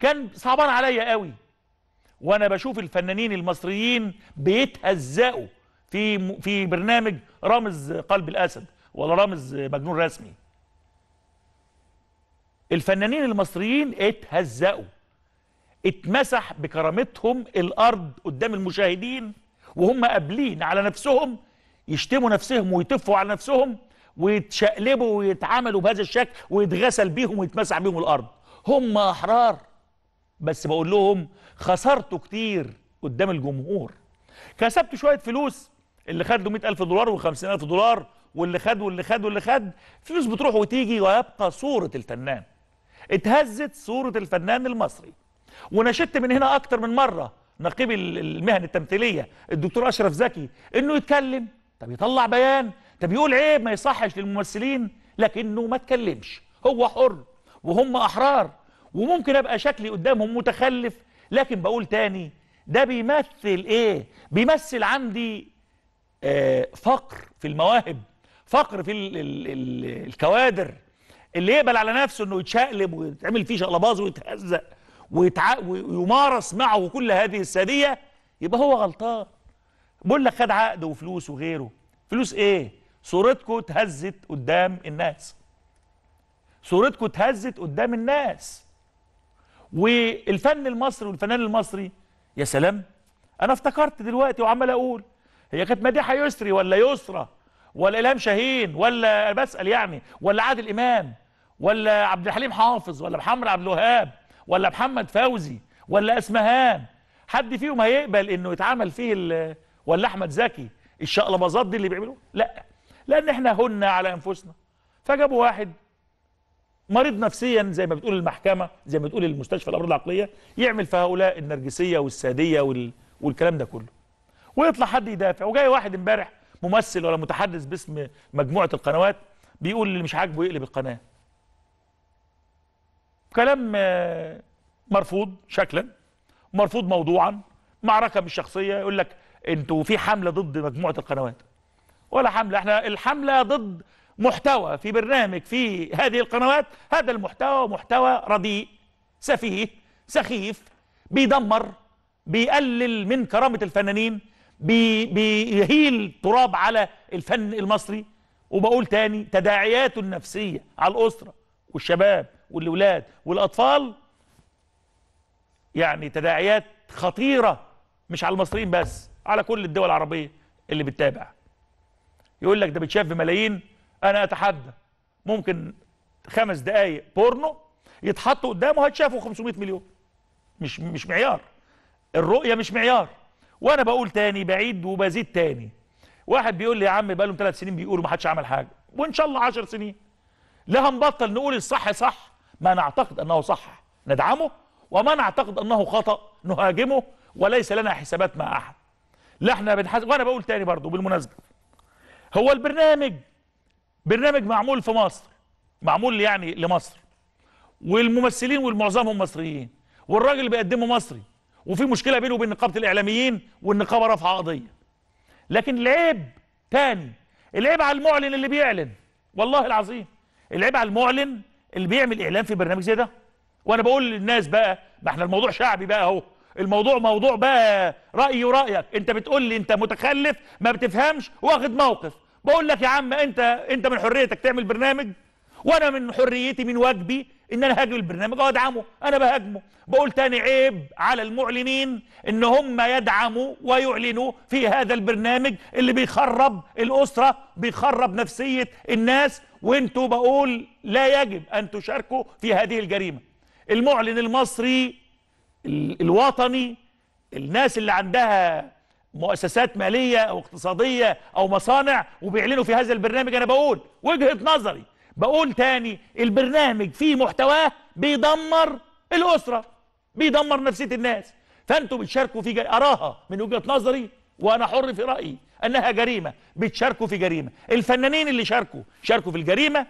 كان صعبان عليا قوي وانا بشوف الفنانين المصريين بيتهزقوا في برنامج رامز قلب الأسد ولا رامز مجنون رسمي. الفنانين المصريين اتهزقوا، اتمسح بكرامتهم الارض قدام المشاهدين وهم قابلين على نفسهم يشتموا نفسهم ويتفوا على نفسهم ويتشقلبوا ويتعاملوا بهذا الشكل ويتغسل بيهم ويتمسح بيهم الارض. هم احرار، بس بقول لهم خسرتوا كتير قدام الجمهور. كسبتوا شويه فلوس، اللي خد له 100,000 دولار و50,000 دولار واللي خد واللي خد واللي خد، فلوس بتروح وتيجي ويبقى صوره الفنان. اتهزت صوره الفنان المصري. ونشدت من هنا اكتر من مره نقيب المهن التمثيليه الدكتور اشرف زكي انه يتكلم، طب يطلع بيان، طب يقول عيب ما يصحش للممثلين، لكنه ما اتكلمش. هو حر وهم احرار، وممكن ابقى شكلي قدامهم متخلف، لكن بقول تاني ده بيمثل ايه؟ بيمثل عندي فقر في المواهب، فقر في الكوادر. اللي يقبل على نفسه انه يتشقلب ويتعمل فيه شقلباز ويتهزق ويمارس معه كل هذه السادية، يبقى هو غلطان. بقول لك خد عقد وفلوس وغيره. فلوس ايه؟ صورتكم اتهزت قدام الناس، صورتكم اتهزت قدام الناس. والفن المصري والفنان المصري، يا سلام، انا افتكرت دلوقتي وعمال اقول هي كانت مديحة يسري ولا يسرى ولا إلهام شاهين ولا بسأل يعني ولا عادل إمام ولا عبد الحليم حافظ ولا محمد عبد الوهاب ولا محمد فوزي ولا اسمهان، حد فيهم هيقبل انه يتعامل فيه ولا احمد زكي الشقلباظات دي اللي بيعملوها؟ لا، لان احنا هنا على انفسنا. فجابوا واحد مريض نفسيا زي ما بتقول المحكمه، زي ما بتقول المستشفى الامراض العقليه، يعمل في هؤلاء النرجسيه والساديه والكلام ده كله، ويطلع حد يدافع. وجاي واحد امبارح ممثل ولا متحدث باسم مجموعه القنوات بيقول اللي مش عاجبه يقلب القناه. كلام مرفوض شكلا، مرفوض موضوعا، معركه بالشخصيه. يقول لك انتوا في حمله ضد مجموعه القنوات. ولا حمله، احنا الحمله ضد محتوى في برنامج في هذه القنوات. هذا المحتوى محتوى رديء سفيه سخيف، بيدمر، بيقلل من كرامه الفنانين، بيهيل تراب على الفن المصري. وبقول تاني تداعياته النفسيه على الاسره والشباب والولاد والاطفال يعني تداعيات خطيره، مش على المصريين بس، على كل الدول العربيه اللي بتتابع. يقول لك ده بيتشاف بملايين. انا اتحدى ممكن 5 دقائق بورنو يتحطوا قدامه هتشافوا 500 مليون، مش معيار، الرؤيه مش معيار. وانا بقول تاني، بعيد وبزيد تاني. واحد بيقول لي يا عم بقالهم 3 سنين بيقولوا ما حدش عمل حاجه، وان شاء الله 10 سنين لا هنبطل نقول الصح صح، ما نعتقد انه صح ندعمه، وما نعتقد انه خطأ نهاجمه، وليس لنا حسابات مع احد. لا احنا بنحاسب. وانا بقول تاني برضه بالمناسبه، هو البرنامج برنامج معمول في مصر، معمول يعني لمصر، والممثلين والمعظمهم مصريين، والراجل اللي بيقدمه مصري، وفي مشكله بينه وبين نقابه الاعلاميين، والنقابه رافعه قضيه. لكن العيب تاني، العيب على المعلن اللي بيعلن، والله العظيم العيب على المعلن اللي بيعمل اعلان في برنامج زي ده. وانا بقول للناس بقى، ما احنا الموضوع شعبي بقى اهو، الموضوع موضوع بقى رايي ورايك، انت بتقول لي انت متخلف ما بتفهمش واخد موقف. بقول لك يا عم انت من حريتك تعمل برنامج، وانا من حريتي من واجبي ان انا هاجم البرنامج وادعمه، انا بهاجمه. بقول تاني عيب على المعلنين ان هم يدعموا ويعلنوا في هذا البرنامج اللي بيخرب الاسره، بيخرب نفسيه الناس، وانتوا بقول لا يجب ان تشاركوا في هذه الجريمه. المعلن المصري الوطني، الناس اللي عندها مؤسسات ماليه او اقتصاديه او مصانع وبيعلنوا في هذا البرنامج، انا بقول وجهه نظري، بقول تاني البرنامج فيه محتواه بيدمر الاسره، بيدمر نفسيه الناس، فانتوا بتشاركوا في اراها من وجهه نظري، وانا حر في رايي انها جريمه، بتشاركوا في جريمه. الفنانين اللي شاركوا في الجريمه،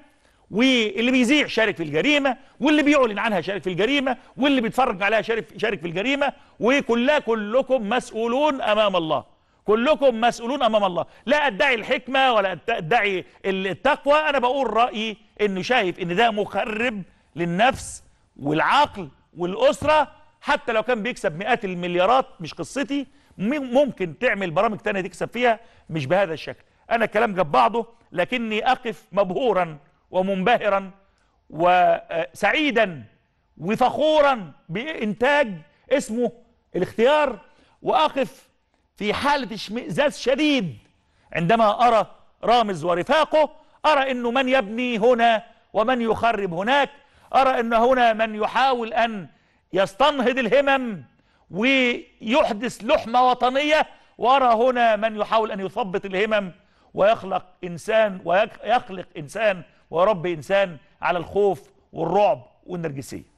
واللي بيذيع شارك في الجريمه، واللي بيعلن عنها شارك في الجريمه، واللي بيتفرج عليها شارك في الجريمه، كلكم مسؤولون امام الله، كلكم مسؤولون امام الله. لا ادعي الحكمه ولا ادعي التقوى، انا بقول رايي انه شايف ان ده مخرب للنفس والعقل والاسره حتى لو كان بيكسب مئات المليارات، مش قصتي، ممكن تعمل برامج تانية تكسب فيها مش بهذا الشكل. انا الكلام جاب بعضه، لكني اقف مبهورا ومنبهرا وسعيدا وفخورا بانتاج اسمه الاختيار، واقف في حاله اشمئزاز شديد عندما ارى رامز ورفاقه، ارى انه من يبني هنا ومن يخرب هناك، ارى ان هنا من يحاول ان يستنهض الهمم ويحدث لحمه وطنيه، وارى هنا من يحاول ان يثبط الهمم ويخلق انسان ويربي انسان على الخوف والرعب والنرجسيه.